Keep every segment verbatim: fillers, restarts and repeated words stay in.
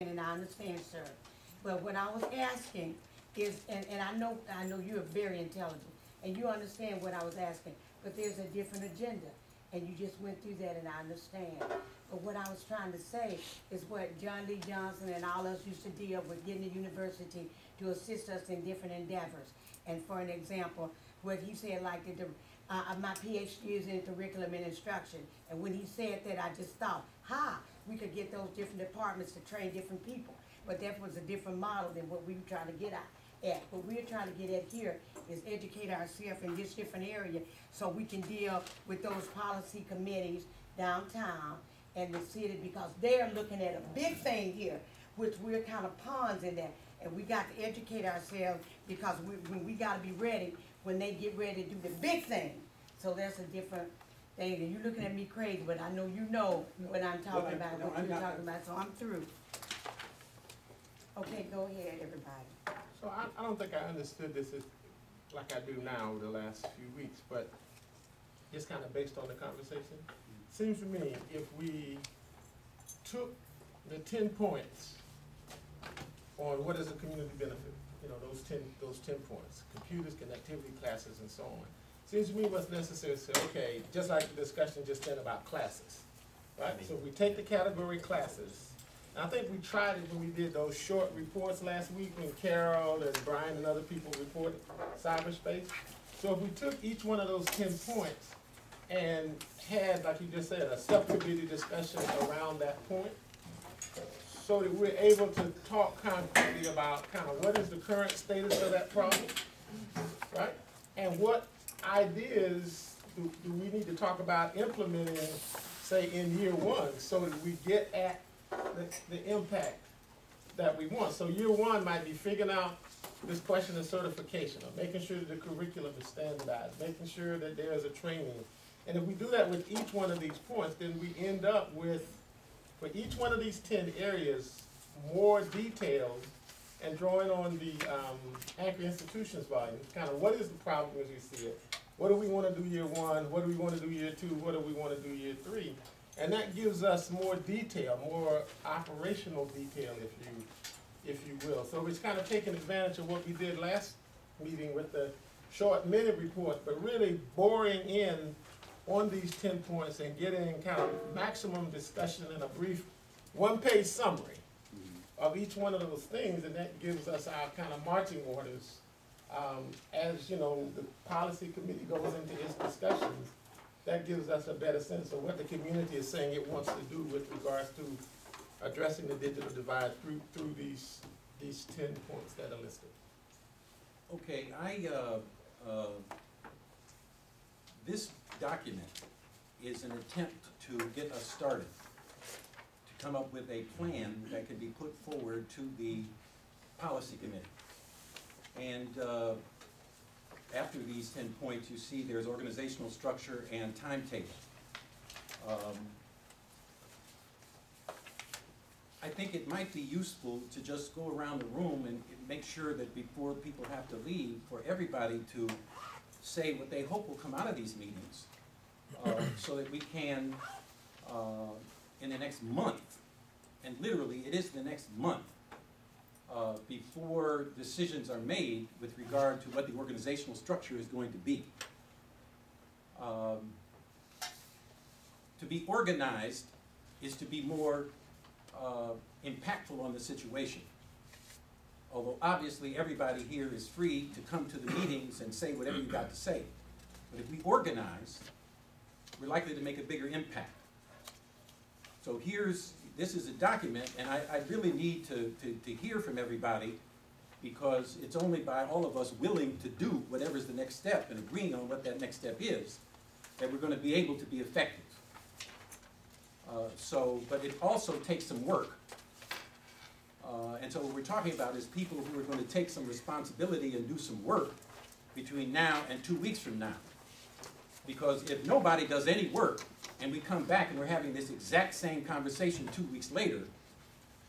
And I understand, sir. But what I was asking is, and, and I know I know you are very intelligent, and you understand what I was asking, but there's a different agenda, and you just went through that, and I understand. But what I was trying to say is what John Lee Johnson and all us used to deal with, getting the university to assist us in different endeavors. And for an example, what he said, like the, uh, my PhD is in curriculum and instruction, and when he said that, I just thought, ha. We could get those different departments to train different people. But that was a different model than what we were trying to get at. at. What we're trying to get at here is educate ourselves in this different area so we can deal with those policy committees downtown and the city, because they're looking at a big thing here, which we're kind of pawns in that. And we got to educate ourselves because we, when we got to be ready when they get ready to do the big thing. So that's a different thing. You're looking at me crazy, but I know you know what I'm talking well, about, no, what I'm you're talking about, so I'm through. Okay, go ahead, everybody. So I, I don't think I understood this as, like I do now over the last few weeks, but just kind of based on the conversation. It seems to me if we took the ten points on what is a community benefit, you know, those ten, those ten points, computers, connectivity, classes, and so on. Seems to me what's necessary is, okay, just like the discussion just then about classes, right? So we take the category classes, and I think we tried it when we did those short reports last week when Carol and Brian and other people reported cyberspace. So if we took each one of those ten points and had, like you just said, a subcommittee discussion around that point, so that we're able to talk concretely about kind of what is the current status of that problem, right? And what ideas do, do we need to talk about implementing, say, in year one, so that we get at the, the impact that we want. So year one might be figuring out this question of certification, or making sure that the curriculum is standardized, making sure that there is a training. And if we do that with each one of these points, then we end up with, for each one of these ten areas, more details. And drawing on the um, Anchor Institutions volume, kind of what is the problem as you see it? What do we want to do year one? What do we want to do year two? What do we want to do year three? And that gives us more detail, more operational detail, if you, if you will. So it's kind of taking advantage of what we did last meeting with the short minute report, but really boring in on these ten points and getting kind of maximum discussion in a brief one-page summary of each one of those things, and that gives us our kind of marching orders um, as, you know, the policy committee goes into its discussions. That gives us a better sense of what the community is saying it wants to do with regards to addressing the digital divide through through these these ten points that are listed. Okay, I uh, uh, this document is an attempt to get us started. Come up with a plan that could be put forward to the policy committee. And uh, after these ten points, you see there's organizational structure and timetable. Um, I think it might be useful to just go around the room and make sure that before people have to leave, for everybody to say what they hope will come out of these meetings, uh, so that we can uh, in the next month, and literally it is the next month, uh, before decisions are made with regard to what the organizational structure is going to be. Um, to be organized is to be more uh, impactful on the situation. Although obviously everybody here is free to come to the meetings and say whatever you've got to say. But if we organize, we're likely to make a bigger impact. So here's, this is a document, and I, I really need to, to, to hear from everybody, because it's only by all of us willing to do whatever's the next step and agreeing on what that next step is that we're going to be able to be effective. Uh, so, but it also takes some work. Uh, and so what we're talking about is people who are going to take some responsibility and do some work between now and two weeks from now. Because if nobody does any work, and we come back and we're having this exact same conversation two weeks later,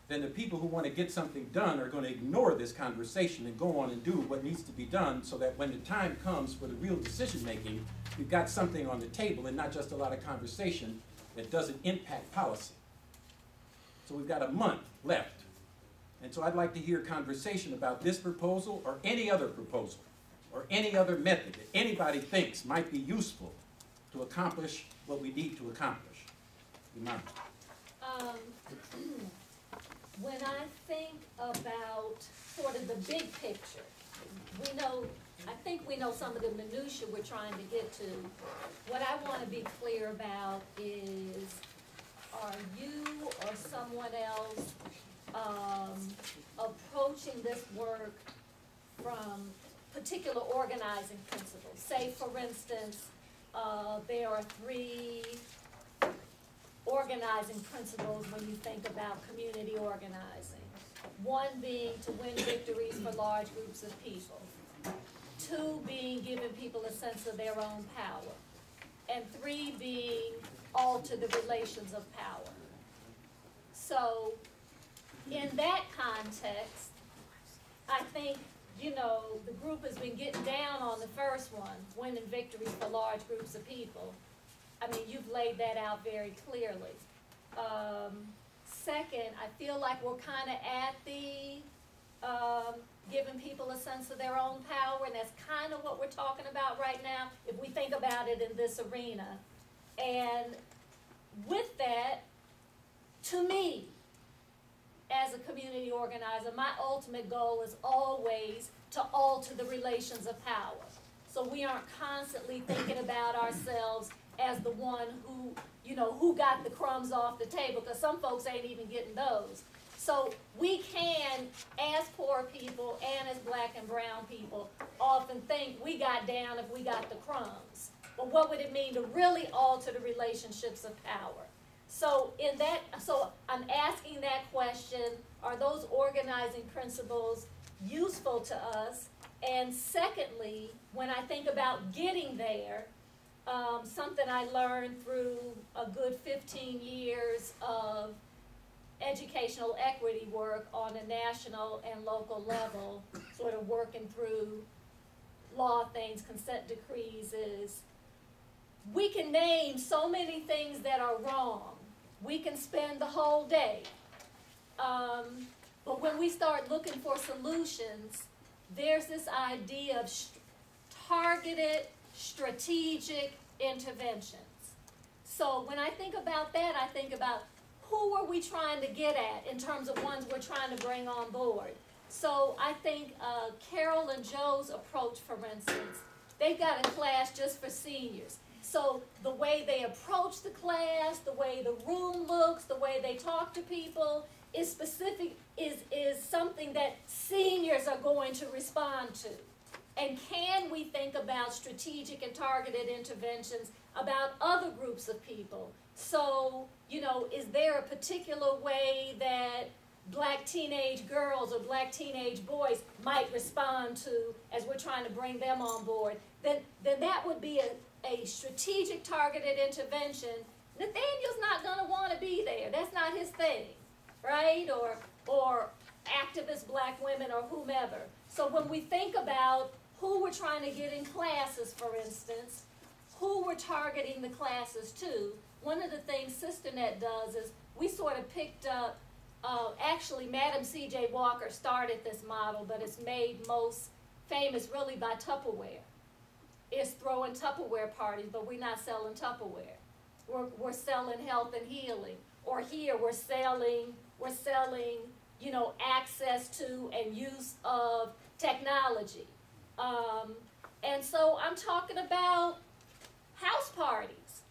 then the people who want to get something done are going to ignore this conversation and go on and do what needs to be done, so that when the time comes for the real decision making, we've got something on the table and not just a lot of conversation that doesn't impact policy. So we've got a month left And so I'd like to hear conversation about this proposal or any other proposal or any other method that anybody thinks might be useful to accomplish what we need to accomplish. Imani. Um, when I think about sort of the big picture, we know, I think we know some of the minutia we're trying to get to. What I want to be clear about is, are you or someone else um, approaching this work from particular organizing principles? Say, for instance, uh, there are three organizing principles when you think about community organizing. One being to win victories for large groups of people. Two being giving people a sense of their own power. And three being alter the relations of power. So in that context, I think, you know, the group has been getting down on the first one, winning victories for large groups of people. I mean, you've laid that out very clearly. Um, second, I feel like we're kind of at the um, giving people a sense of their own power, and that's kind of what we're talking about right now, if we think about it in this arena. And with that, to me, as a community organizer, my ultimate goal is always to alter the relations of power. So we aren't constantly thinking about ourselves as the one who, you know, who got the crumbs off the table, because some folks ain't even getting those. So we can, as poor people and as black and brown people, often think we got down if we got the crumbs. But what would it mean to really alter the relationships of power? So in that, so I'm asking that question, are those organizing principles useful to us? And secondly, when I think about getting there, Um, something I learned through a good fifteen years of educational equity work on a national and local level, sort of working through law things, consent decrees, is we can name so many things that are wrong. We can spend the whole day. Um, but when we start looking for solutions, there's this idea of targeted, strategic interventions. So when I think about that, I think about who are we trying to get at in terms of ones we're trying to bring on board. So I think uh, Carol and Joe's approach, for instance, they've got a class just for seniors. So the way they approach the class, the way the room looks, the way they talk to people is specific, is, is something that seniors are going to respond to. And can we think about strategic and targeted interventions about other groups of people? So, you know, is there a particular way that black teenage girls or black teenage boys might respond to as we're trying to bring them on board? Then, then that would be a, a strategic targeted intervention. Nathaniel's not going to want to be there. That's not his thing, right? Or, or activist black women or whomever. So when we think about who we're trying to get in classes, for instance, who we're targeting the classes to, one of the things SisterNet does is we sort of picked up, uh, actually Madam C J Walker started this model, but it's made most famous really by Tupperware. It's throwing Tupperware parties, but we're not selling Tupperware. We're, we're selling health and healing. Or here, we're selling, we're selling, you know, access to and use of technology. Um, and so I'm talking about house parties.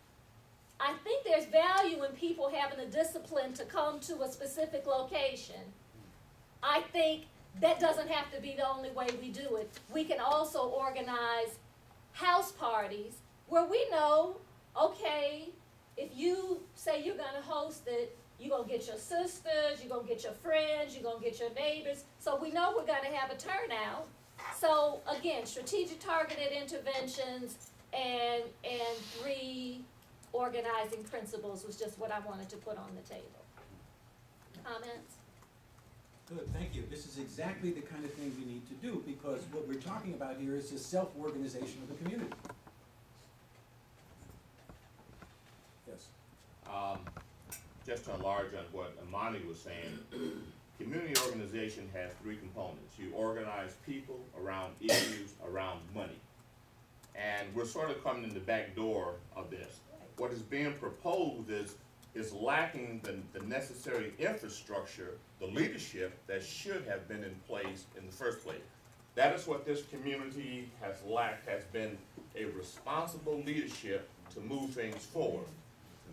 I think there's value in people having the discipline to come to a specific location. I think that doesn't have to be the only way we do it. We can also organize house parties where we know, okay, if you say you're gonna host it, you're going to get your sisters, you're going to get your friends, you're going to get your neighbors. So we know we're going to have a turnout. So again, strategic targeted interventions and, and three organizing principles was just what I wanted to put on the table. Comments? Good, thank you. This is exactly the kind of thing we need to do, because what we're talking about here is the self-organization of the community. Yes. Um, Just to enlarge on what Imani was saying, community organization organization has three components. You organize people around issues, around money. And we're sort of coming in the back door of this. What is being proposed is, is lacking the, the necessary infrastructure, the leadership that should have been in place in the first place. That is what this community has lacked, has been a responsible leadership to move things forward.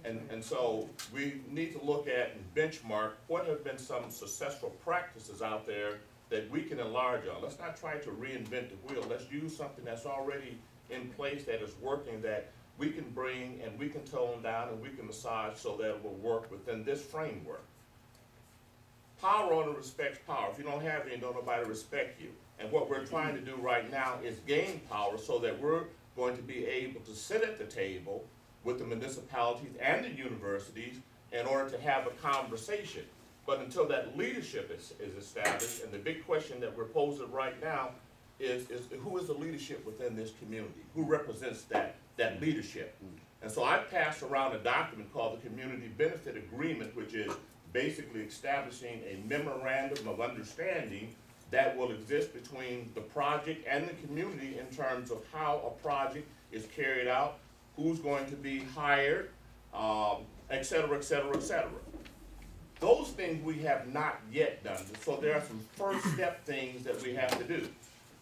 And, and so we need to look at and benchmark what have been some successful practices out there that we can enlarge on. Let's not try to reinvent the wheel. Let's use something that's already in place that is working that we can bring and we can tone down and we can massage so that it will work within this framework. Power owner respects power. If you don't have any, don't nobody respect you. And what we're trying to do right now is gain power so that we're going to be able to sit at the table with the municipalities and the universities in order to have a conversation. But until that leadership is, is established, and the big question that we're posing right now is, is who is the leadership within this community? Who represents that, that leadership? And so I passed around a document called the Community Benefit Agreement, which is basically establishing a memorandum of understanding that will exist between the project and the community in terms of how a project is carried out, who's going to be hired, um, et cetera, et cetera, et cetera. Those things we have not yet done, so there are some first step things that we have to do.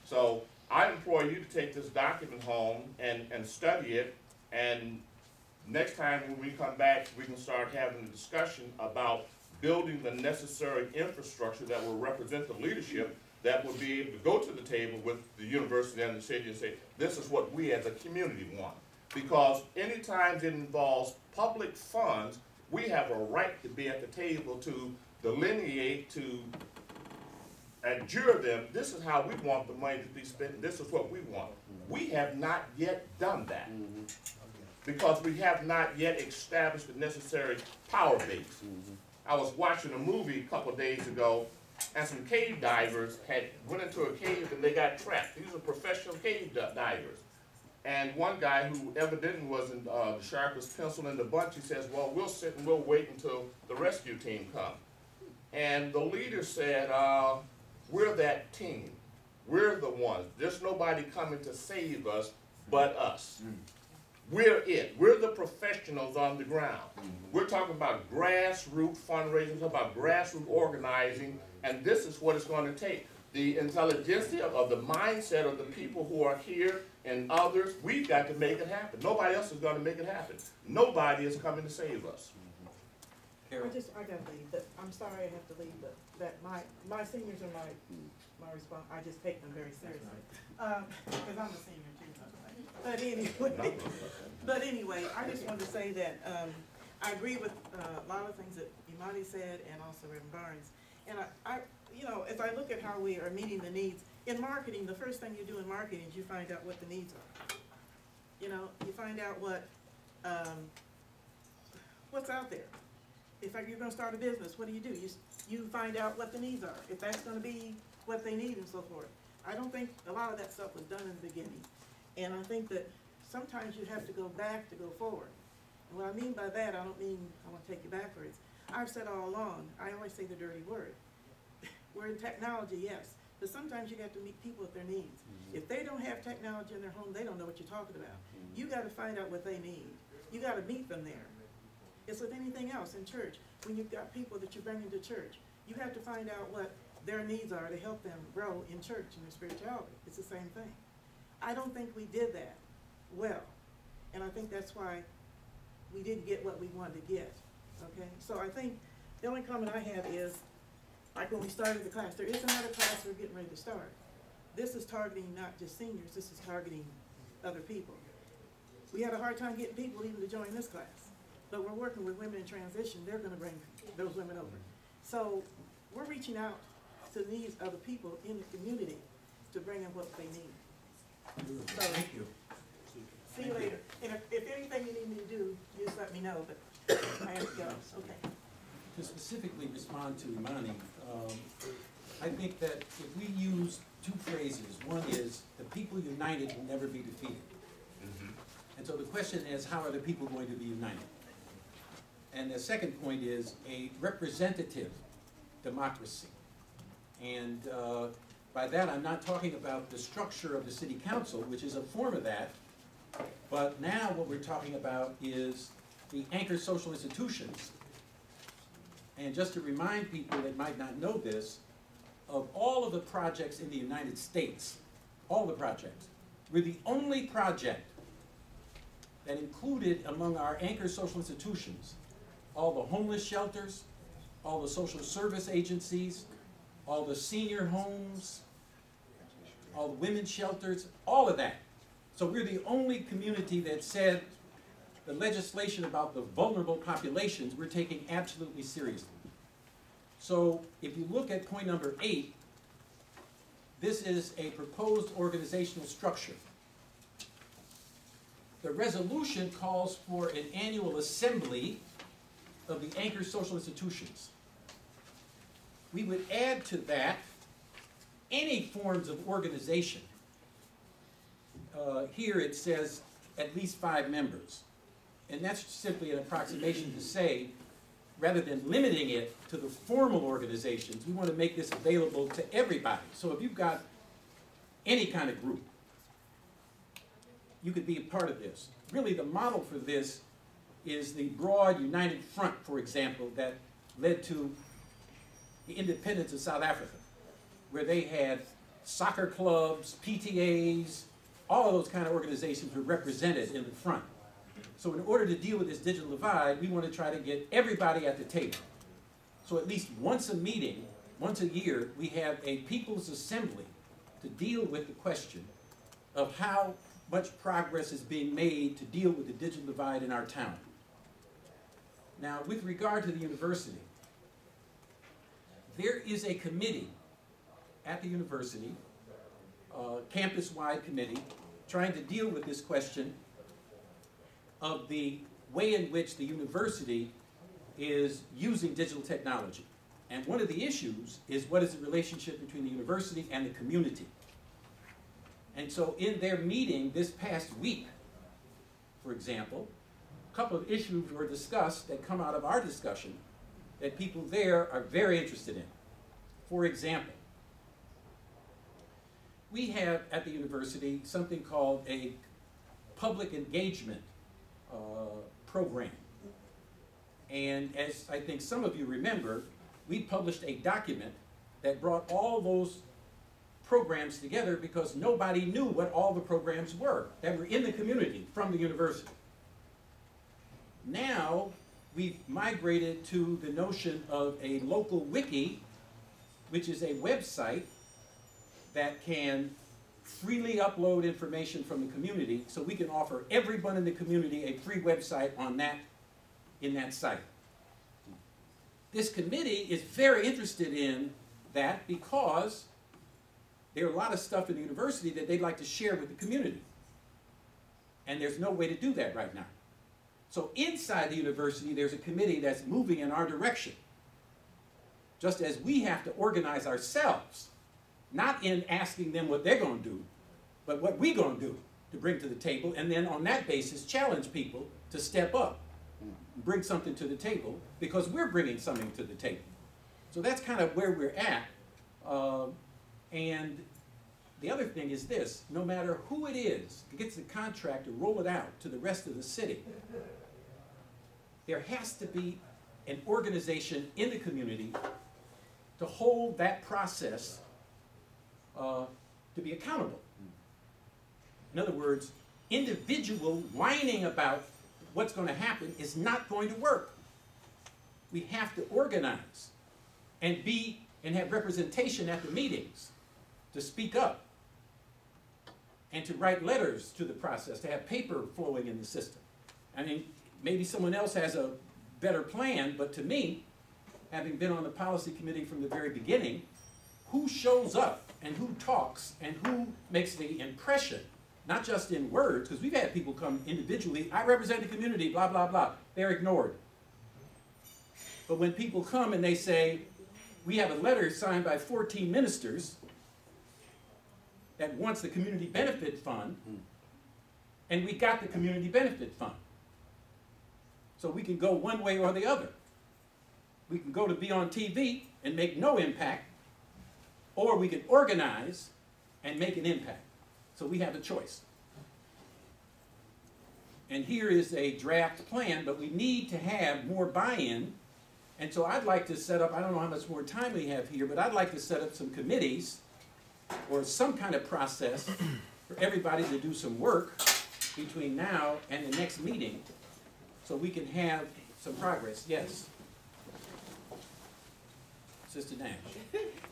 So I implore you to take this document home and, and study it, and next time when we come back, we can start having a discussion about building the necessary infrastructure that will represent the leadership that will be able to go to the table with the university and the city and say, this is what we as a community want. Because any time it involves public funds, we have a right to be at the table to delineate, to adjure them, this is how we want the money to be spent, this is what we want. We have not yet done that. Mm-hmm. Okay. Because we have not yet established the necessary power base. Mm-hmm. I was watching a movie a couple of days ago, and some cave divers had went into a cave and they got trapped. These are professional cave divers. And one guy who evidently wasn't, uh, the shark was penciling the bunch, he says, well, we'll sit and we'll wait until the rescue team comes. And the leader said, uh, we're that team. We're the ones. There's nobody coming to save us but us. Mm. We're it. We're the professionals on the ground. Mm. We're talking about grassroots fundraising, about grassroots organizing, and this is what it's going to take. The intelligentsia of the mindset of the people who are here and others, we've got to make it happen. Nobody else is going to make it happen. Nobody is coming to save us. Carol. I just, I got to leave. But I'm sorry I have to leave, but that my, my seniors are my, my response. I just take them very seriously. Because um, I'm a senior too, by the way. But anyway, but anyway, I just wanted to say that um, I agree with uh, a lot of things that Imani said and also Reverend Barnes. And I, I, you know, as I look at how we are meeting the needs, in marketing, the first thing you do in marketing is you find out what the needs are. You know, you find out what, um, what's out there. If you're going to start a business, what do you do? You, you find out what the needs are, if that's going to be what they need and so forth. I don't think a lot of that stuff was done in the beginning. And I think that sometimes you have to go back to go forward. And what I mean by that, I don't mean I want to take you backwards. I've said all along, I always say the dirty word. We're in technology, yes, but sometimes you got to meet people at their needs. Mm-hmm. If they don't have technology in their home, they don't know what you're talking about. Mm-hmm. You got to find out what they need. You got to meet them there. It's with anything else in church. When you've got people that you bring into church, you have to find out what their needs are to help them grow in church and their spirituality. It's the same thing. I don't think we did that well, and I think that's why we didn't get what we wanted to get. Okay, so I think the only comment I have is, like when we started the class, there is another class we're getting ready to start. This is targeting not just seniors, this is targeting other people. We had a hard time getting people even to join this class, but we're working with women in transition. They're going to bring those women over. So we're reaching out to these other people in the community to bring them what they need. So, thank you. See you later. And if, if anything you need me to do, you just let me know, but I have to go. Okay. To specifically respond to Imani, um, I think that if we use two phrases, one is the people united will never be defeated. Mm-hmm. And so the question is, how are the people going to be united? And the second point is a representative democracy. And uh, by that, I'm not talking about the structure of the city council, which is a form of that, but now what we're talking about is the anchor social institutions. And just to remind people that might not know this, of all of the projects in the United States, all the projects, we're the only project that included among our anchor social institutions all the homeless shelters, all the social service agencies, all the senior homes, all the women's shelters, all of that. So we're the only community that said the legislation about the vulnerable populations we're taking absolutely seriously. So if you look at point number eight, this is a proposed organizational structure. The resolution calls for an annual assembly of the anchor social institutions. We would add to that any forms of organization. Uh, here it says at least five members. And that's simply an approximation to say, rather than limiting it to the formal organizations, we want to make this available to everybody. So if you've got any kind of group, you could be a part of this. Really, the model for this is the broad United Front, for example, that led to the independence of South Africa, where they had soccer clubs, P T As, all of those kind of organizations were represented in the front. So in order to deal with this digital divide, we want to try to get everybody at the table. So at least once a meeting, once a year, we have a people's assembly to deal with the question of how much progress is being made to deal with the digital divide in our town. Now, with regard to the university, there is a committee at the university, uh, campus-wide committee, trying to deal with this question of the way in which the university is using digital technology. And one of the issues is what is the relationship between the university and the community. And so in their meeting this past week, for example, a couple of issues were discussed that come out of our discussion that people there are very interested in. For example, we have at the university something called a public engagement uh, program. And as I think some of you remember, we published a document that brought all those programs together because nobody knew what all the programs were that were in the community from the university. Now we've migrated to the notion of a local wiki, which is a website that can freely upload information from the community, so we can offer everyone in the community a free website on that, in that site. This committee is very interested in that because there are a lot of stuff in the university that they'd like to share with the community. And there's no way to do that right now. So inside the university, there's a committee that's moving in our direction. Just as we have to organize ourselves, not in asking them what they're going to do, but what we're going to do to bring to the table, and then on that basis, challenge people to step up, bring something to the table, because we're bringing something to the table. So that's kind of where we're at. Uh, And the other thing is this, no matter who it is that gets the contract to roll it out to the rest of the city, there has to be an organization in the community to hold that process uh, to be accountable. In other words, individual whining about what's going to happen is not going to work. We have to organize and be and have representation at the meetings, to speak up, and to write letters to the process, to have paper flowing in the system. I mean, maybe someone else has a better plan, but to me, having been on the policy committee from the very beginning, who shows up and who talks and who makes the impression, not just in words, because we've had people come individually, I represent the community, blah, blah, blah. They're ignored. But when people come and they say, we have a letter signed by fourteen ministers that wants the community benefit fund, and we got the community benefit fund. So we can go one way or the other. We can go to be on T V and make no impact, or we can organize and make an impact. So we have a choice. And here is a draft plan, but we need to have more buy-in. And so I'd like to set up, I don't know how much more time we have here, but I'd like to set up some committees or some kind of process for everybody to do some work between now and the next meeting so we can have some progress. Yes? Sister Nash.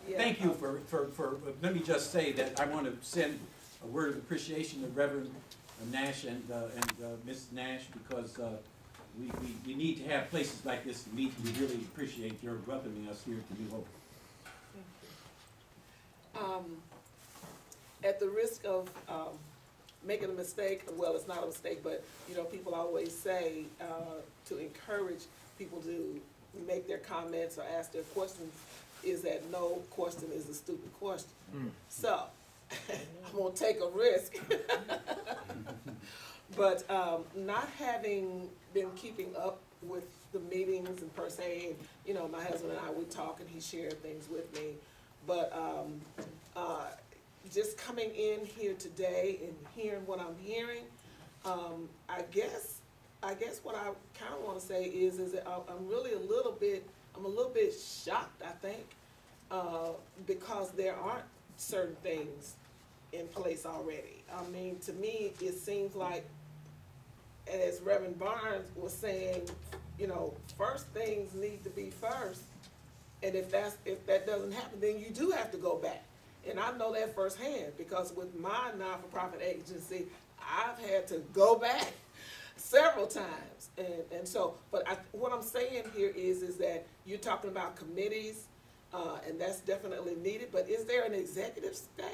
Yeah. Thank you for, for, for, let me just say that I want to send a word of appreciation to Reverend Nash and, uh, and uh, Miz Nash, because uh, we, we, we need to have places like this to meet. We really appreciate your welcoming us here to New Hope. Um, at the risk of um, making a mistake, well, it's not a mistake, but you know, people always say uh, to encourage people to make their comments or ask their questions is that no question is a stupid question. Mm. So I'm going to take a risk. But um, not having been keeping up with the meetings and per se, and, you know, my husband and I would talk and he shared things with me. But um, uh, just coming in here today and hearing what I'm hearing, um, I guess I guess what I kind of want to say is is that I'm really a little bit I'm a little bit shocked, I think, uh, because there aren't certain things in place already. I mean, to me, it seems like, as Reverend Barnes was saying, you know, first things need to be first. And if that's if that doesn't happen, then you do have to go back. And I know that firsthand, because with my non-for-profit agency, I've had to go back several times. And and so, but I, what I'm saying here is is that you're talking about committees, uh, and that's definitely needed. But is there an executive staff?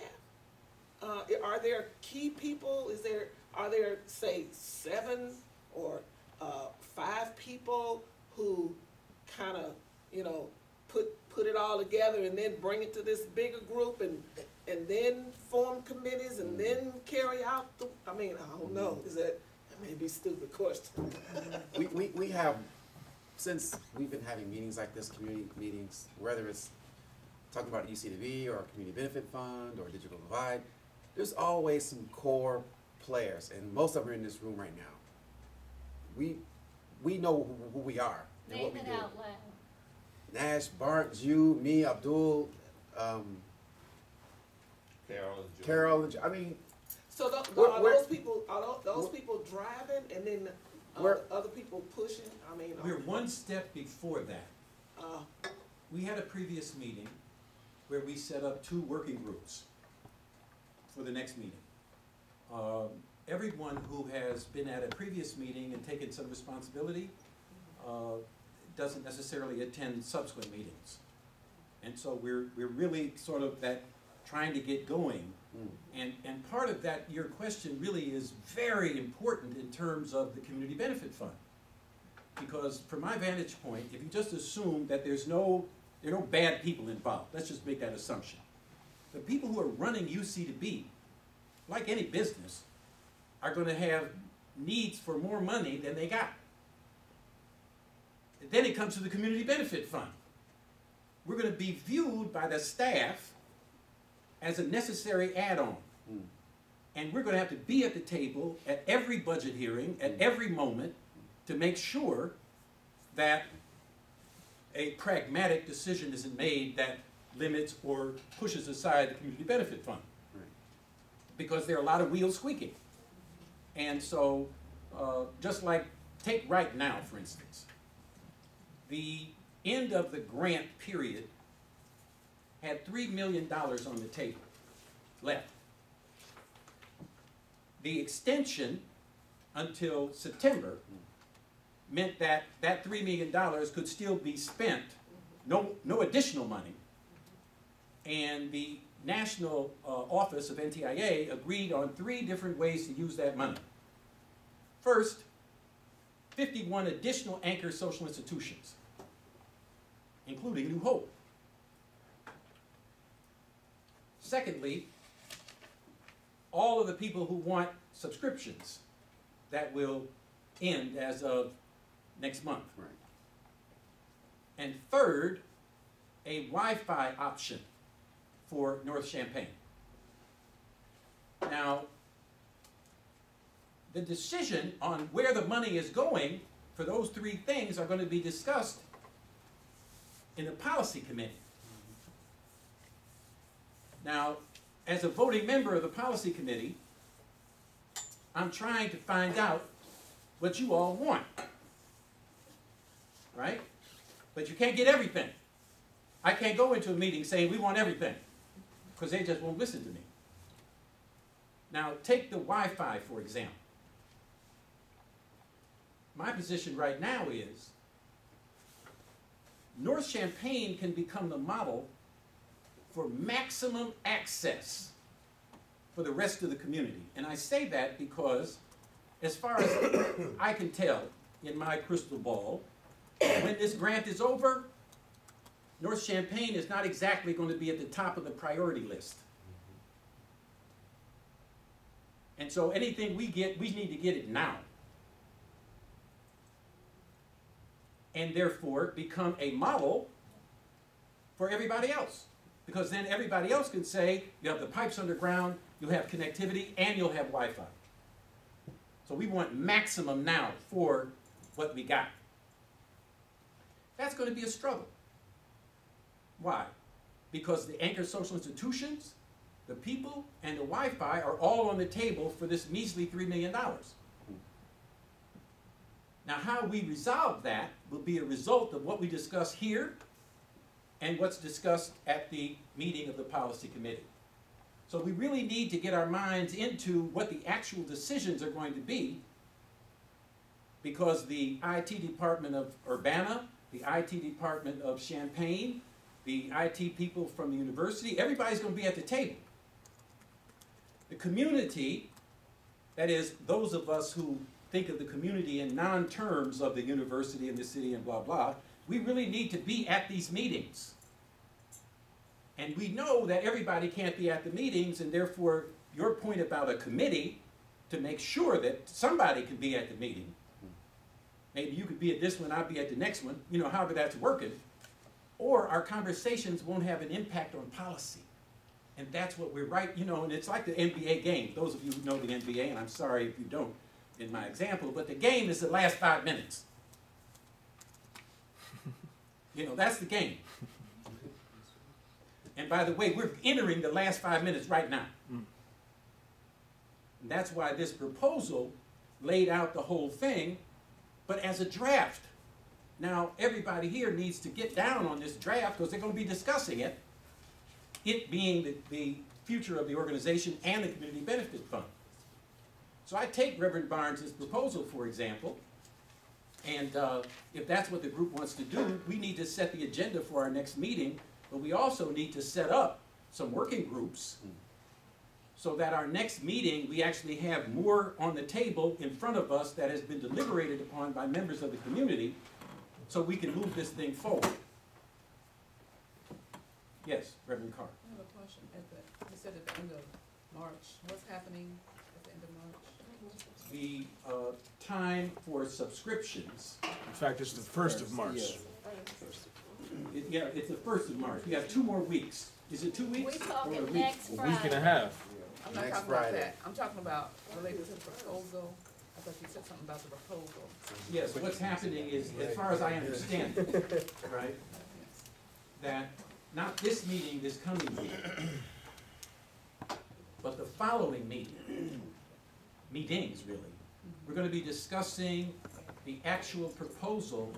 Uh, are there key people? Is there are there say seven or uh, five people who kind of you know. Put, put it all together and then bring it to this bigger group and and then form committees and then carry out the, I mean, I don't know. Is that, that may be a stupid question. we, we, we have, since we've been having meetings like this, community meetings, whether it's talking about U C two B or Community Benefit Fund or Digital Divide, there's always some core players, and most of them are in this room right now. We, we know who, who we are and what we do. Nash, Barnes, you, me, Abdul, um, Carol, and Carol, and I mean, so the, the, are those people are those, those people driving, and then other, other people pushing. I mean, we're one step before that. Uh, we had a previous meeting where we set up two working groups for the next meeting. Um, everyone who has been at a previous meeting and taken some responsibility. Uh, doesn't necessarily attend subsequent meetings. And so we're, we're really sort of that trying to get going. Mm. And, and part of that, your question really is very important in terms of the Community Benefit Fund. Because from my vantage point, if you just assume that there's no, there are no bad people involved, let's just make that assumption. The people who are running U C two B, like any business, are gonna have needs for more money than they got. Then it comes to the Community Benefit Fund. We're going to be viewed by the staff as a necessary add-on. Mm. And we're going to have to be at the table at every budget hearing, at every moment, to make sure that a pragmatic decision isn't made that limits or pushes aside the Community Benefit Fund. Right. Because there are a lot of wheels squeaking. And so, uh, just like, take right now, for instance. The end of the grant period had three million dollars on the table left. The extension until September meant that that three million dollars could still be spent, no, no additional money. And the National uh, Office of N T I A agreed on three different ways to use that money. First, fifty-one additional anchor social institutions, including New Hope. Secondly, all of the people who want subscriptions that will end as of next month. Right. And third, a Wi-Fi option for North Champaign. Now, the decision on where the money is going for those three things are going to be discussed in the policy committee. Now, as a voting member of the policy committee, I'm trying to find out what you all want, right? But you can't get everything. I can't go into a meeting saying we want everything, because they just won't listen to me. Now, take the Wi-Fi, for example. My position right now is North Champaign can become the model for maximum access for the rest of the community. And I say that because, as far as I can tell in my crystal ball, when this grant is over, North Champaign is not exactly going to be at the top of the priority list. And so anything we get, we need to get it now. And therefore become a model for everybody else. Because then everybody else can say, you have the pipes underground, you'll have connectivity, and you'll have Wi-Fi. So we want maximum now for what we got. That's going to be a struggle. Why? Because the anchor social institutions, the people, and the Wi-Fi are all on the table for this measly three million dollars. Now, how we resolve that will be a result of what we discuss here and what's discussed at the meeting of the policy committee. So we really need to get our minds into what the actual decisions are going to be, because the I T department of Urbana, the I T department of Champaign, the I T people from the university, everybody's going to be at the table. The community, that is, those of us who think of the community in non-terms of the university and the city and blah, blah, we really need to be at these meetings. And we know that everybody can't be at the meetings, and therefore your point about a committee to make sure that somebody can be at the meeting. Maybe you could be at this one, I'll be at the next one, you know, however that's working. Or our conversations won't have an impact on policy. And that's what we're right, you know, and it's like the N B A game. Those of you who know the N B A, and I'm sorry if you don't in my example, but the game is the last five minutes. You know, that's the game. And by the way, we're entering the last five minutes right now. Mm. And that's why this proposal laid out the whole thing, but as a draft. Now, everybody here needs to get down on this draft, because they're going to be discussing it, it being the, the future of the organization and the Community Benefit Fund. So I take Reverend Barnes' proposal, for example, and uh, if that's what the group wants to do, we need to set the agenda for our next meeting, but we also need to set up some working groups so that our next meeting, we actually have more on the table in front of us that has been deliberated upon by members of the community, so we can move this thing forward. Yes, Reverend Carr. I have a question. At the, you said at the end of March. What's happening at the end of March? The uh, time for subscriptions. In fact, it's the first of March. Yeah, it, yeah it's the first of March. We have two more weeks. Is it two weeks? We're talking or next week? Friday. A week and a half. I'm not next talking Friday. about that. I'm talking about related to the proposal. I thought you said something about the proposal. Yes, what's happening is, as far as I understand it, right, that not this meeting, this coming meeting, but the following meeting, meetings really, we're going to be discussing the actual proposal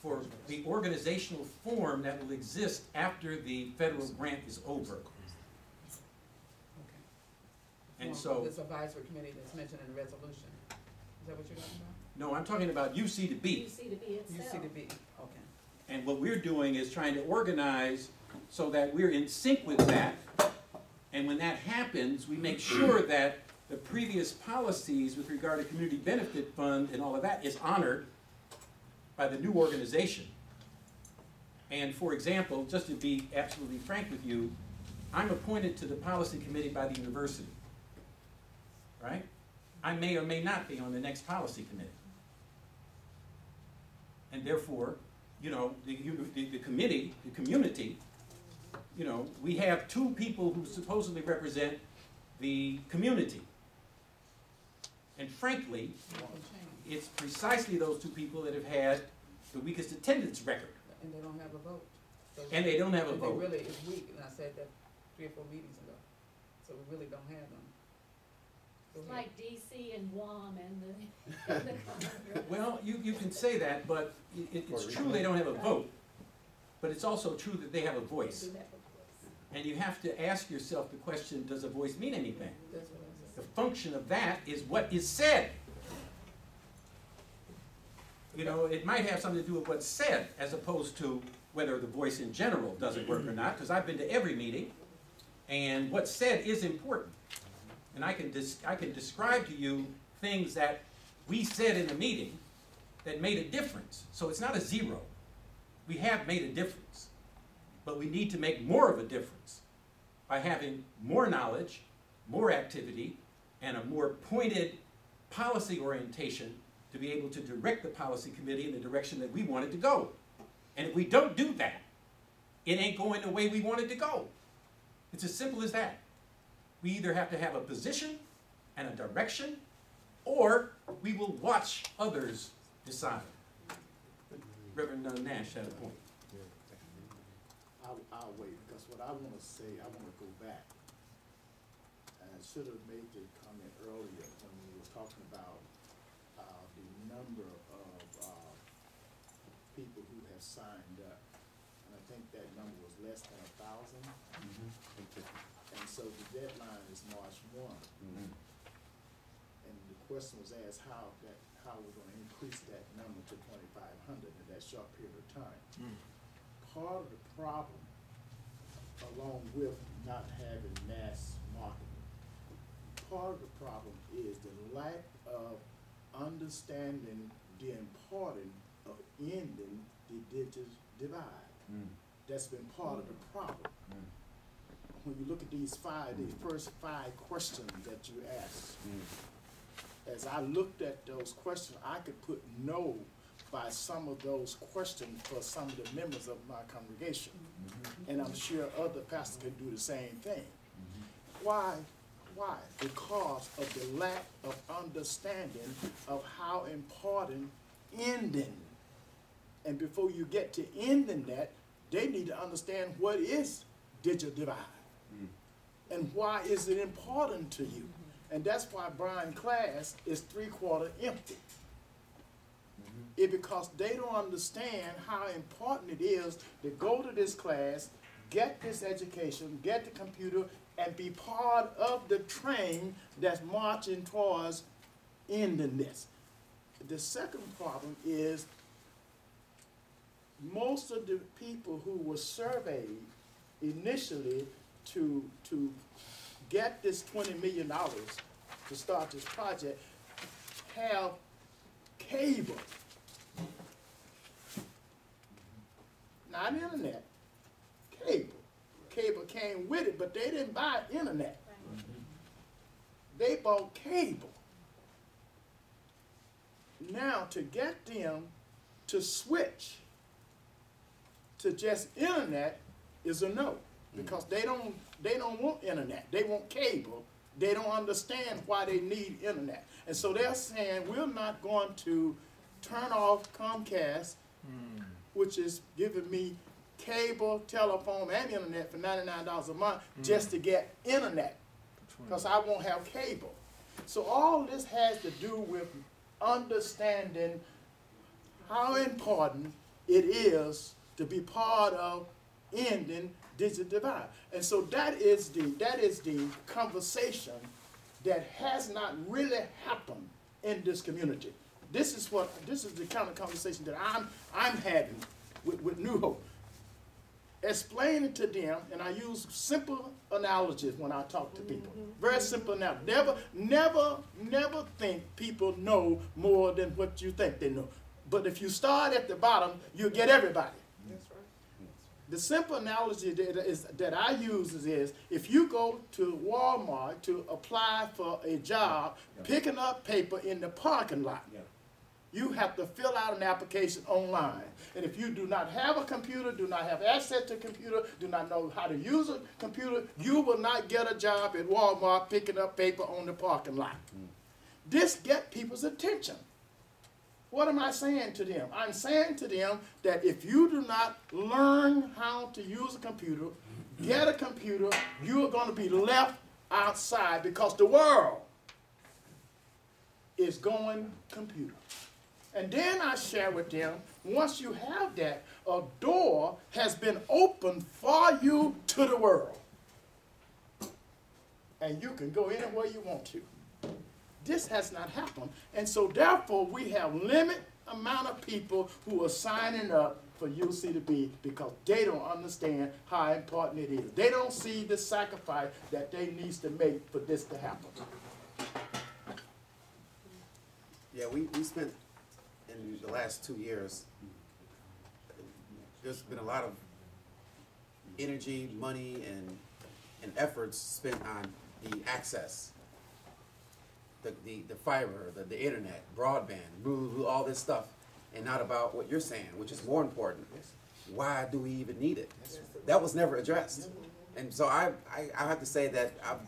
for the organizational form that will exist after the federal grant is over. And so this advisory committee that's mentioned in the resolution. Is that what you're talking about? No, I'm talking about U C two B. U C two B itself. U C two B, okay. And what we're doing is trying to organize so that we're in sync with that. And when that happens, we make sure that the previous policies with regard to community benefit fund and all of that is honored by the new organization. And for example, just to be absolutely frank with you, I'm appointed to the policy committee by the university. Right? I may or may not be on the next policy committee. And therefore, you know, the, the, the committee, the community you know, we have two people who supposedly represent the community. And frankly, it's precisely those two people that have had the weakest attendance record. And they don't have a vote. So and they don't have a vote. They really is weak, and I said that three or four meetings ago. So we really don't have them. It's like D C and Guam and the, the Well, you, you can say that, but it, it's true they don't have a vote. But it's also true that they have a voice. And you have to ask yourself the question, does a voice mean anything? The function of that is what is said. You know, it might have something to do with what's said, as opposed to whether the voice in general doesn't work or not, because I've been to every meeting, and what's said is important. And I can, I can describe to you things that we said in the meeting that made a difference. So it's not a zero. We have made a difference. But we need to make more of a difference by having more knowledge, more activity, and a more pointed policy orientation to be able to direct the policy committee in the direction that we want it to go. And if we don't do that, it ain't going the way we want it to go. It's as simple as that. We either have to have a position and a direction, or we will watch others decide. Reverend Nash had a point. I'll, I'll wait, because what I want to say, I want to go back. And I should have made the comment earlier when we were talking about uh, the number of uh, people who have signed up. And I think that number was less than a thousand. Mm-hmm. And so the deadline is March first. Mm-hmm. And the question was asked how that how we're going to increase that number to twenty-five hundred in that short period of time. Mm. Part of the problem, along with not having mass marketing, part of the problem is the lack of understanding the importance of ending the digital divide. Mm. That's been part of the problem. Mm. When you look at these five, the first five questions that you asked, mm. as I looked at those questions, I could put no by some of those questions for some of the members of my congregation. Mm-hmm. And I'm sure other pastors can do the same thing. Mm-hmm. Why? Why? Because of the lack of understanding of how important ending. And before you get to ending that, they need to understand what is digital divide. And why is it important to you? And that's why Brian's class is three-quarter empty. Mm-hmm. It's because they don't understand how important it is to go to this class, get this education, get the computer, and be part of the train that's marching towards ending this. The second problem is most of the people who were surveyed initially to, to get this twenty million dollars to start this project, have cable, not internet, cable. Cable came with it, but they didn't buy internet. They bought cable. Now, to get them to switch to just internet is a no. Because they don't, they don't want internet. They want cable. They don't understand why they need internet. And so they're saying, we're not going to turn off Comcast, mm. which is giving me cable, telephone, and internet for ninety-nine dollars a month mm. just to get internet. Because I won't have cable. So all this has to do with understanding how important it is to be part of ending digital divide. And so that is the that is the conversation that has not really happened in this community. This is what this is the kind of conversation that I'm I'm having with, with New Hope. Explaining to them, and I use simple analogies when I talk to people. Very simple now. Never, never, never think people know more than what you think they know. But if you start at the bottom, you'll get everybody. The simple analogy that, is, that I use is, is if you go to Walmart to apply for a job, yeah. picking up paper in the parking lot, yeah. You have to fill out an application online. And if you do not have a computer, do not have access to a computer, do not know how to use a computer, you will not get a job at Walmart picking up paper on the parking lot. Mm. This gets people's attention. What am I saying to them? I'm saying to them that if you do not learn how to use a computer, get a computer, you are going to be left outside because the world is going computer. And then I share with them, once you have that, a door has been opened for you to the world. And you can go anywhere you want to. This has not happened. And so therefore, we have limited amount of people who are signing up for U C two B because they don't understand how important it is. They don't see the sacrifice that they needs to make for this to happen. Yeah, we, we spent... in the last two years, there's been a lot of energy, money, and and efforts spent on the access, the the, the fiber, the, the internet, broadband, Hulu, all this stuff, and not about what you're saying, which is more important. Why do we even need it? That was never addressed. And so I I, I have to say that I'm,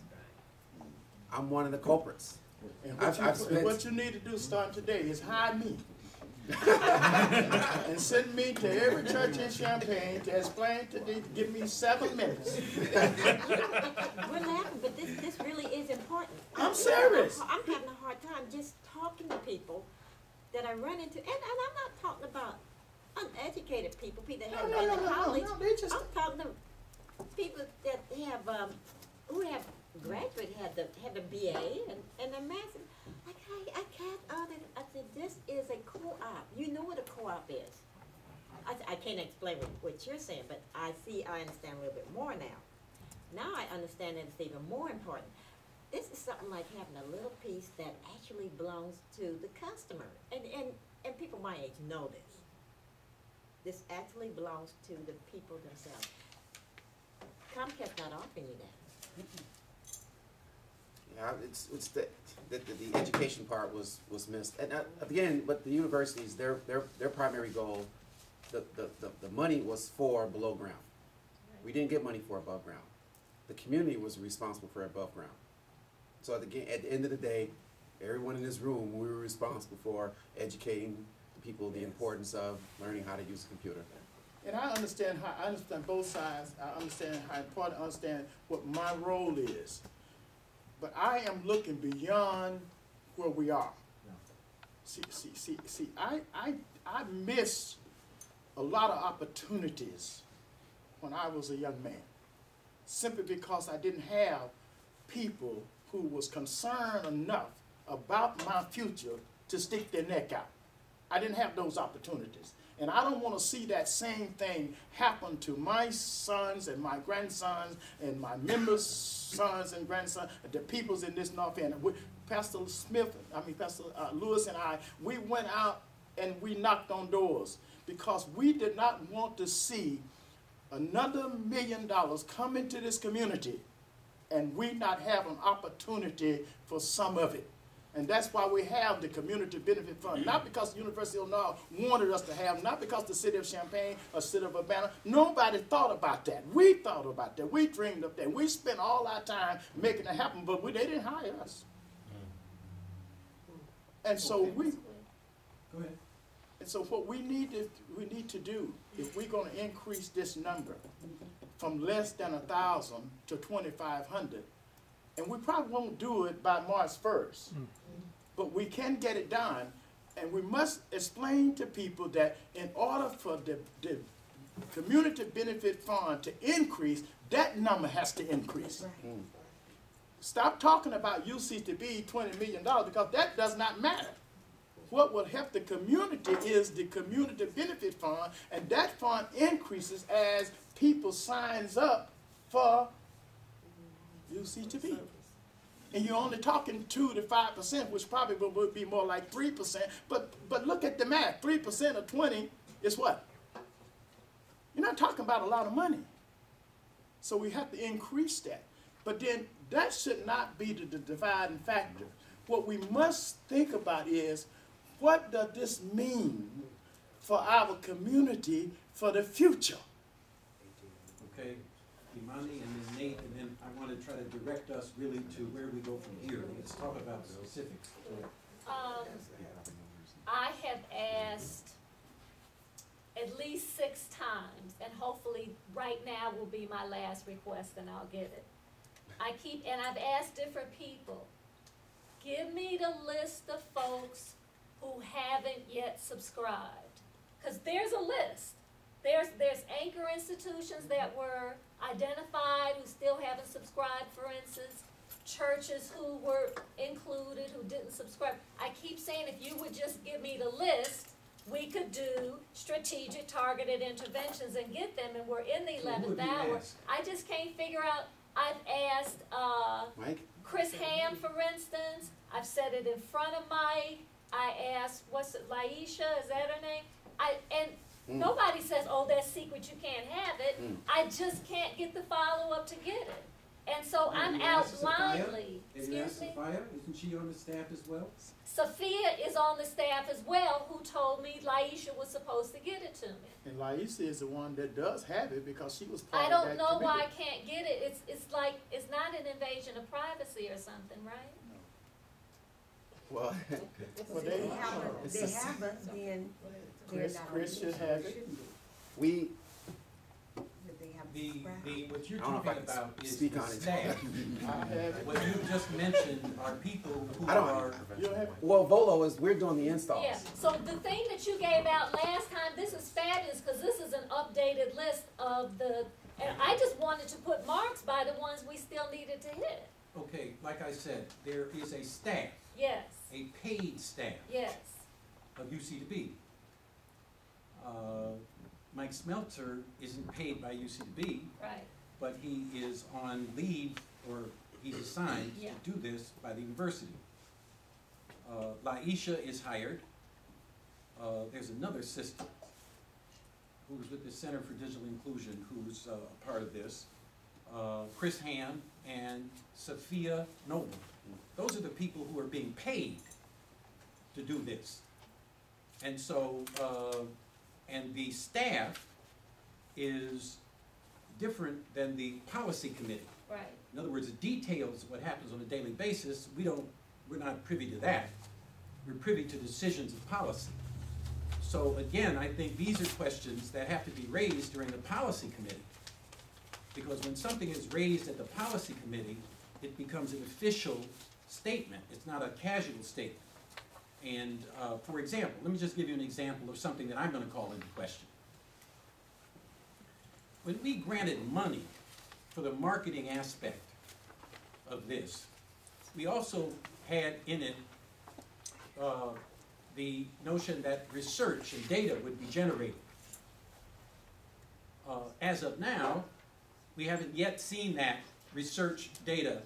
I'm one of the culprits. And what, I've, you, I've spent, and what you need to do starting today is hire me. And send me to every church in Champaign to explain to them, give me seven minutes. We're laughing, but this, this really is important. I'm, I'm serious. Having a, I'm having a hard time just talking to people that I run into. And, and I'm not talking about uneducated people, people that haven't no, no, been to no, college. No, no, just, I'm talking to people that have, um, who have graduated, had, the, had a B A and, and a master's. Like, I, I can't, I said, this is a co-op. You know what a co-op is. I, I can't explain what, what you're saying, but I see, I understand a little bit more now. Now I understand that it's even more important. This is something like having a little piece that actually belongs to the customer. And, and, and people my age know this. This actually belongs to the people themselves. Comcast not offering you that. Yeah, it's it's the, the the education part was was missed, and uh, again, but the universities, their their their primary goal, the the, the the money was for below ground. We didn't get money for above ground. The community was responsible for above ground. So at the at the end of the day, everyone in this room, we were responsible for educating the people the importance of learning how to use a computer. And I understand how I understand both sides. I understand how important I understand what my role is. But I am looking beyond where we are. Yeah. See, see, see, see, I, I, I missed a lot of opportunities when I was a young man, simply because I didn't have people who was concerned enough about my future to stick their neck out. I didn't have those opportunities. And I don't want to see that same thing happen to my sons and my grandsons and my members' sons and grandsons, the peoples in this North End. We, Pastor Smith, I mean Pastor uh, Lewis and I, we went out and we knocked on doors because we did not want to see another million dollars come into this community and we not have an opportunity for some of it. And that's why we have the Community Benefit Fund, not because the University of Illinois wanted us to have, not because the city of Champaign or city of Urbana, nobody thought about that. We thought about that. We dreamed of that. We spent all our time making it happen, but we, they didn't hire us. And so we, go ahead. And so what we need to we need to do if we're going to increase this number from less than a thousand to twenty-five hundred. And we probably won't do it by March first, mm. but we can get it done. And we must explain to people that in order for the, the Community Benefit Fund to increase, that number has to increase. Mm. Stop talking about U C two B twenty million dollars because that does not matter. What will help the community is the Community Benefit Fund, and that fund increases as people signs up for U C two B. And you're only talking two to five percent, which probably would be more like three percent. But, but look at the math. three percent of twenty is what? You're not talking about a lot of money. So we have to increase that. But then that should not be the, the dividing factor. What we must think about is what does this mean for our community for the future? Okay, Imani and then Nate, and then I want to try to direct us really to where we go from here. Let's talk about the specifics. Um, I have asked at least six times, and hopefully right now will be my last request and I'll get it. I keep, and I've asked different people, give me the list of folks who haven't yet subscribed. Because there's a list. There's, there's anchor institutions that were identified who still haven't subscribed, for instance, churches who were included who didn't subscribe. I keep saying if you would just give me the list, we could do strategic targeted interventions and get them, and we're in the eleventh hour. I just can't figure out. I've asked uh, Chris Hamm, for instance. I've said it in front of Mike. I asked, what's it, Laysha, is that her name? I And mm. nobody says, oh, that's secret, you can't have it. Mm. I just can't get the follow-up to get it. And so and I'm out blindly. Excuse me? Sophia, isn't she on the staff as well? Sophia is on the staff as well, who told me Laysha was supposed to get it to me. And Laysha is the one that does have it because she was part of that committee. I don't know why I can't get it. It's, it's like, it's not an invasion of privacy or something, right? No. Well, well they, they haven't, they haven't been, Chris, Chris should have it. We... The, the, what you're talking about is the staff. What you just mentioned are people who I don't are... Have, well, Volo is, we're doing the installs. Yeah. So the thing that you gave out last time, this is fabulous because this is an updated list of the... And I just wanted to put marks by the ones we still needed to hit. Okay, like I said, there is a staff. Yes. A paid staff. Yes. Of U C two B. Uh... Mike Smeltzer isn't paid by U C two B, right. But he is on leave, or he's assigned yeah. to do this by the university. Uh, Laysha is hired. Uh, there's another sister who's with the Center for Digital Inclusion who's uh, a part of this. Uh, Chris Hamm and Sophia Noble. Those are the people who are being paid to do this. And so, uh, And the staff is different than the policy committee. Right. In other words, the details of what happens on a daily basis, we don't, we're not privy to that. We're privy to decisions of policy. So again, I think these are questions that have to be raised during the policy committee. Because when something is raised at the policy committee, it becomes an official statement. It's not a casual statement. And uh, for example, let me just give you an example of something that I'm going to call into question. When we granted money for the marketing aspect of this, we also had in it uh, the notion that research and data would be generated. Uh, as of now, we haven't yet seen that research data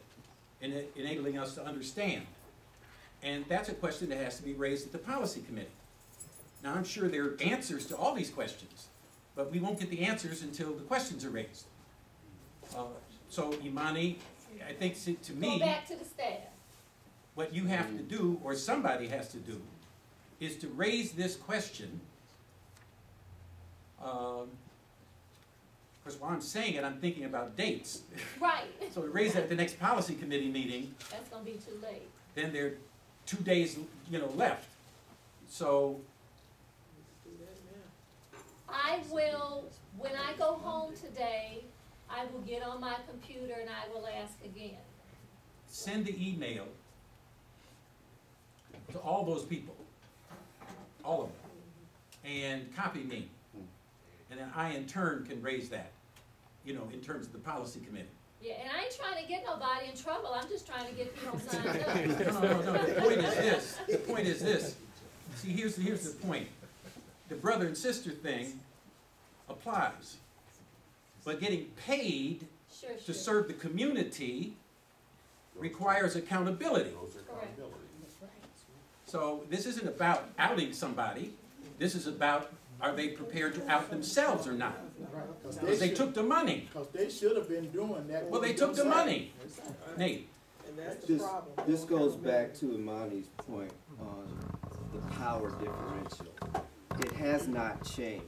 en- enabling us to understand. And that's a question that has to be raised at the policy committee. Now, I'm sure there are answers to all these questions, but we won't get the answers until the questions are raised. Uh, so, Imani, I think to me... Go back to the staff. What you have to do, or somebody has to do, is to raise this question. Um, Because while I'm saying it, I'm thinking about dates. Right. So to raise that at the next policy committee meeting... That's going to be too late. Then there are two days, you know, left. So... I will, when I go home today, I will get on my computer and I will ask again. Send the email to all those people, all of them, and copy me. And then I, in turn, can raise that, you know, in terms of the policy committee. Yeah, and I ain't trying to get nobody in trouble. I'm just trying to get people signed up. No, no, no. The point is this. The point is this. See, here's the, here's the point. The brother and sister thing applies. But getting paid sure, sure. to serve the community requires accountability. Correct. So this isn't about outing somebody. This is about... Are they prepared to out themselves or not? Because they, they took the money. Because they should have been doing that. Well, they took the money. Nate. And that's the problem. This goes back to Imani's point on the power differential. It has not changed.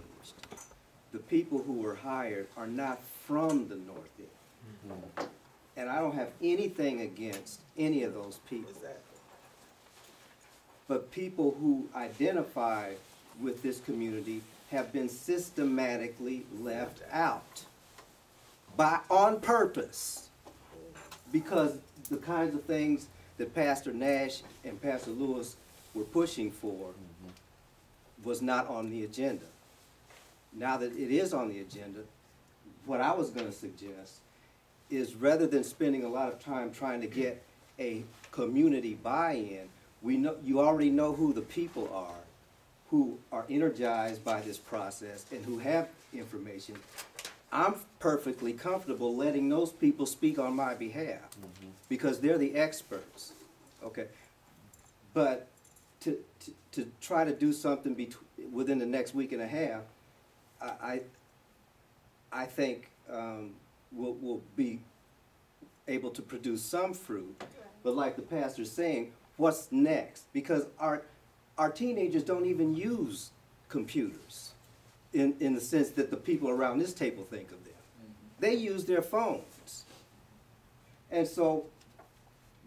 The people who were hired are not from the North End. Mm-hmm. And I don't have anything against any of those people. Exactly. But people who identify with this community have been systematically left out by on purpose, because the kinds of things that Pastor Nash and Pastor Lewis were pushing for mm-hmm. was not on the agenda. Now that it is on the agenda, what I was going to suggest is rather than spending a lot of time trying to get a community buy-in, we know, you already know who the people are who are energized by this process and who have information. I'm perfectly comfortable letting those people speak on my behalf mm-hmm. because they're the experts, okay? But to, to, to try to do something between, within the next week and a half, I, I think um, we'll, we'll be able to produce some fruit, but like the pastor's saying, what's next? Because our, our teenagers don't even use computers in, in the sense that the people around this table think of them. Mm-hmm. They use their phones. And so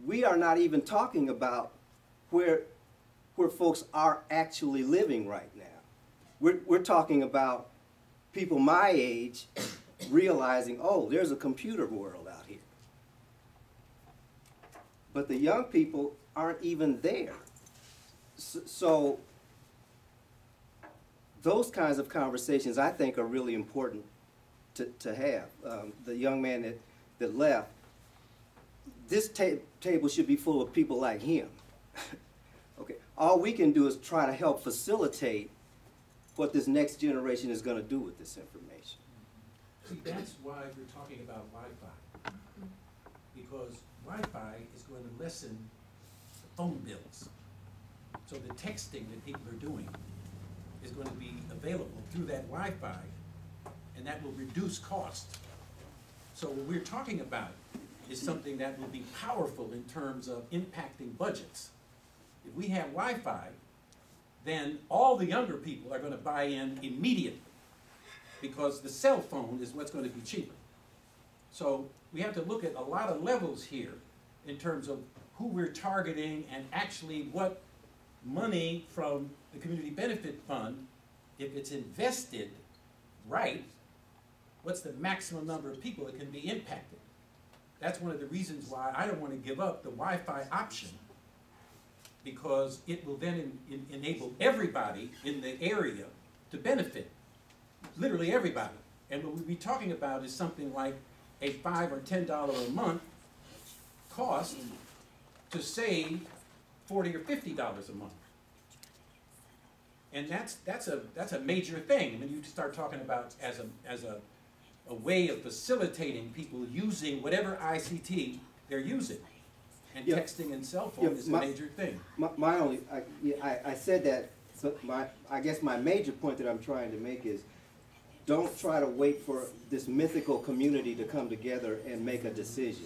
we are not even talking about where, where folks are actually living right now. We're, we're talking about people my age realizing, oh, there's a computer world out here. But the young people aren't even there. So, so those kinds of conversations, I think, are really important to, to have. Um, the young man that, that left, this ta table should be full of people like him. Okay. All we can do is try to help facilitate what this next generation is going to do with this information. See, that's why we're talking about Wi-Fi, because Wi-Fi is going to lessen the phone bills. So the texting that people are doing is going to be available through that Wi-Fi, and that will reduce cost. So what we're talking about is something that will be powerful in terms of impacting budgets. If we have Wi-Fi, then all the younger people are going to buy in immediately, because the cell phone is what's going to be cheaper. So we have to look at a lot of levels here in terms of who we're targeting and actually what money from the Community Benefit Fund, if it's invested right, what's the maximum number of people that can be impacted? That's one of the reasons why I don't want to give up the Wi-Fi option, because it will then in, in, enable everybody in the area to benefit, literally everybody. And what we'll be talking about is something like a five or ten dollars a month cost to save forty or fifty dollars a month. And that's, that's, a, that's a major thing. When you start talking about as, a, as a, a way of facilitating people using whatever I C T they're using. And yeah. Texting and cell phone yeah, is my, a major thing. My, my only, I, yeah, I, I said that, so my, I guess my major point that I'm trying to make is don't try to wait for this mythical community to come together and make a decision.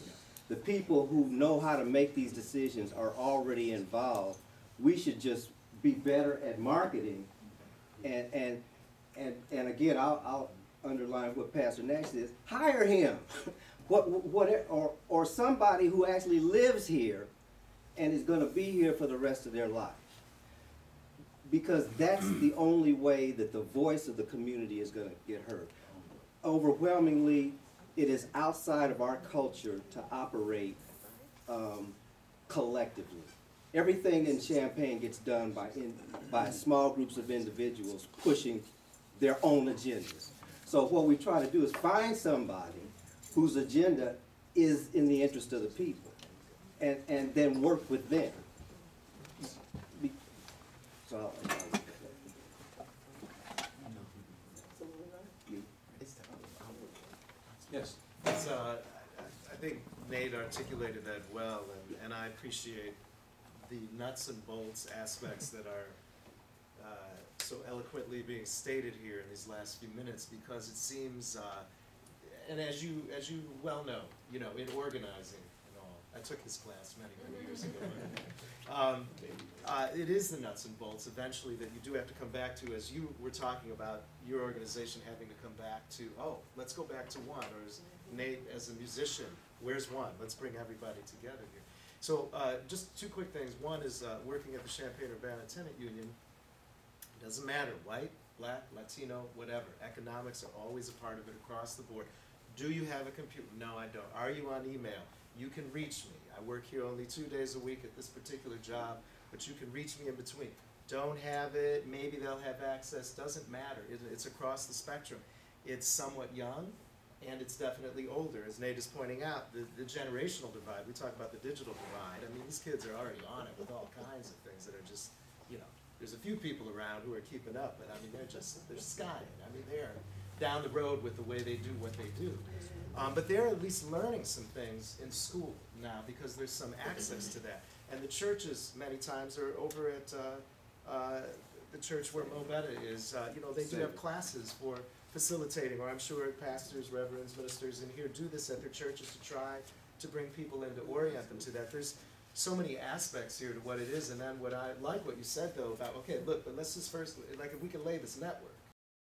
The people who know how to make these decisions are already involved. We should just be better at marketing. And, and, and, and again, I'll, I'll underline what Pastor Nash says, hire him. What, what, or, or somebody who actually lives here and is going to be here for the rest of their life. Because that's the only way that the voice of the community is going to get heard. Overwhelmingly, it is outside of our culture to operate um, collectively. Everything in Champaign gets done by, in, by small groups of individuals pushing their own agendas. So what we try to do is find somebody whose agenda is in the interest of the people, and, and then work with them. So, yes. It's, uh, I think Nate articulated that well, and, and I appreciate the nuts and bolts aspects that are uh, so eloquently being stated here in these last few minutes, because it seems uh, and as you as you well know, you know, in organizing and all, I took his class many, many years ago. um, uh, it is the nuts and bolts eventually that you do have to come back to, as you were talking about your organization having to come back to, oh, let's go back to one, or as Nate, as a musician, where's one? Let's bring everybody together here. So uh, just two quick things. One is uh, working at the Champaign-Urbana Tenant Union. It doesn't matter, white, black, Latino, whatever. Economics are always a part of it across the board. Do you have a computer? No, I don't. Are you on email? You can reach me. I work here only two days a week at this particular job, but you can reach me in between. Don't have it, maybe they'll have access, doesn't matter. It, it's across the spectrum. It's somewhat young, and it's definitely older. As Nate is pointing out, the, the generational divide, we talk about the digital divide. I mean, these kids are already on it with all kinds of things that are just, you know, there's a few people around who are keeping up, but I mean, they're just, they're skying. I mean, they're down the road with the way they do what they do. Um, but they're at least learning some things in school now because there's some access to that. And the churches, many times, are over at uh, uh, the church where Mo Beta is. Uh, you know, they do have classes for facilitating, or I'm sure pastors, reverends, ministers in here do this at their churches to try to bring people in to orient them to that. There's so many aspects here to what it is. And then what I like what you said, though, about, okay, look, but let's just first, like if we can lay this network.